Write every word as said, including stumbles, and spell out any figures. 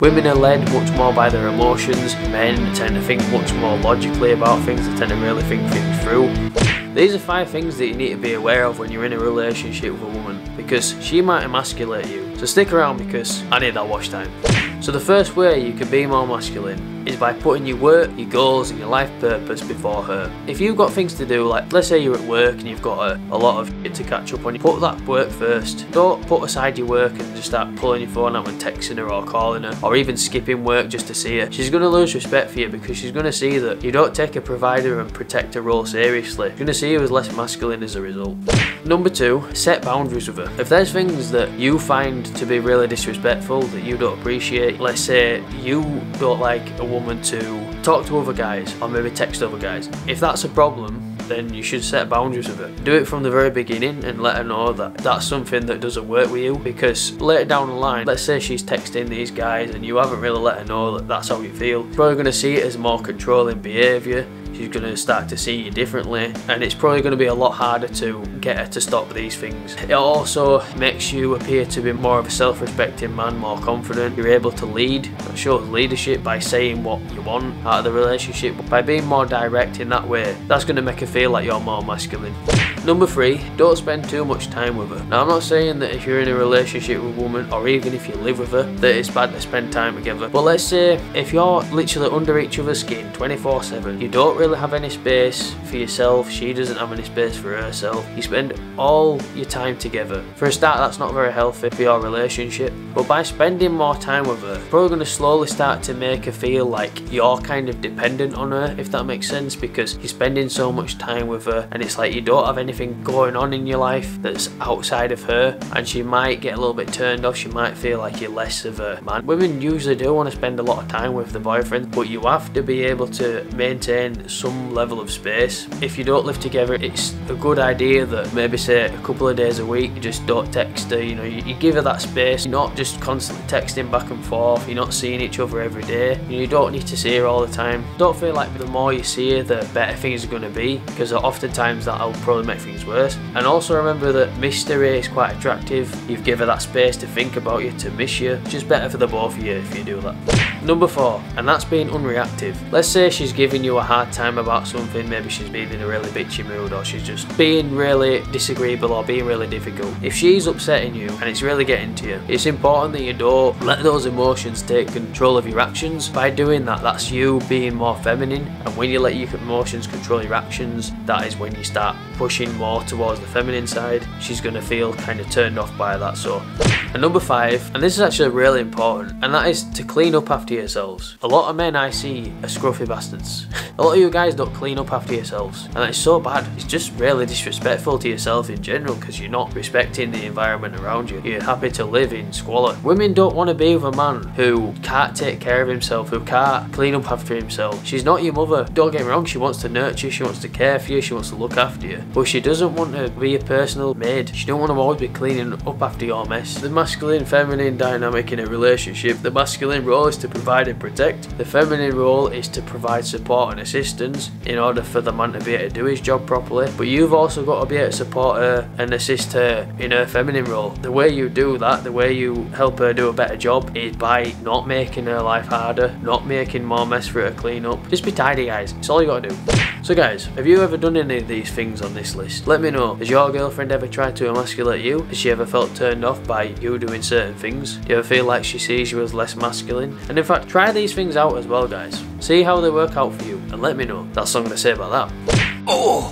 Women are led much more by their emotions, men tend to think much more logically about things, they tend to really think things through. These are five things that you need to be aware of when you're in a relationship with a woman, because she might emasculate you. So stick around because I need that watch time. So the first way you can be more masculine is by putting your work, your goals and your life purpose before her. If you've got things to do, like let's say you're at work and you've got a, a lot of shit to catch up on, put that work first. Don't put aside your work and just start pulling your phone out and texting her or calling her or even skipping work just to see her. She's going to lose respect for you because she's going to see that you don't take a provider and protector role seriously. She's going to see you as less masculine as a result. Number two, set boundaries with her. If there's things that you find to be really disrespectful that you don't appreciate, let's say you don't like a woman to talk to other guys or maybe text other guys, if that's a problem, then you should set boundaries with her. Do it from the very beginning and let her know that that's something that doesn't work with you, because later down the line, let's say she's texting these guys and you haven't really let her know that that's how you feel. You're probably going to see it as more controlling behaviour. She's going to start to see you differently, and it's probably going to be a lot harder to get her to stop these things. It also makes you appear to be more of a self-respecting man, more confident. You're able to lead, show leadership by saying what you want out of the relationship. By being more direct in that way, that's going to make her feel like you're more masculine. Number three, don't spend too much time with her. Now, I'm not saying that if you're in a relationship with a woman, or even if you live with her, that it's bad to spend time together. But let's say if you're literally under each other's skin twenty-four seven, you don't really have any space for yourself, she doesn't have any space for herself, you spend all your time together. For a start, that's not very healthy for your relationship, but by spending more time with her, you're probably going to slowly start to make her feel like you're kind of dependent on her, if that makes sense, because you're spending so much time with her and it's like you don't have any anything going on in your life that's outside of her, and she might get a little bit turned off. She might feel like you're less of a man. Women usually do want to spend a lot of time with the boyfriend, but you have to be able to maintain some level of space. If you don't live together, it's a good idea that maybe, say, a couple of days a week you just don't text her. You know, you, you give her that space. You're not just constantly texting back and forth, you're not seeing each other every day, and you don't need to see her all the time. Don't feel like the more you see her the better things are going to be, because oftentimes that'll probably make things worse. And also remember that mystery is quite attractive. You've given her that space to think about you, to miss you, which is better for the both of you if you do that. Number four, and that's being unreactive. Let's say she's giving you a hard time about something. Maybe she's being in a really bitchy mood, or she's just being really disagreeable or being really difficult. If she's upsetting you and it's really getting to you, it's important that you don't let those emotions take control of your actions. By doing that, that's you being more feminine, and when you let your emotions control your actions, that is when you start pushing more towards the feminine side. She's going to feel kind of turned off by that. So, and number five, and this is actually really important, and that is to clean up after yourselves. A lot of men I see are scruffy bastards. A lot of you guys don't clean up after yourselves, and that is so bad. It's just really disrespectful to yourself in general, because you're not respecting the environment around you. You're happy to live in squalor. Women don't want to be with a man who can't take care of himself, who can't clean up after himself. She's not your mother, don't get me wrong. She wants to nurture, she wants to care for you, she wants to look after you, but she doesn't want to be a personal maid. She don't want to always be cleaning up after your mess. The masculine feminine dynamic in a relationship, the masculine role is to provide and protect. The feminine role is to provide support and assistance in order for the man to be able to do his job properly. But you've also got to be able to support her and assist her in her feminine role. The way you do that, the way you help her do a better job, is by not making her life harder, not making more mess for her to clean up. Just be tidy, guys. It's all you got to do. So guys, have you ever done any of these things on this list? Let me know. Has your girlfriend ever tried to emasculate you? Has she ever felt turned off by you doing certain things? Do you ever feel like she sees you as less masculine? And in fact, try these things out as well, guys. See how they work out for you and let me know. That's all I'm going to say about that. Oh!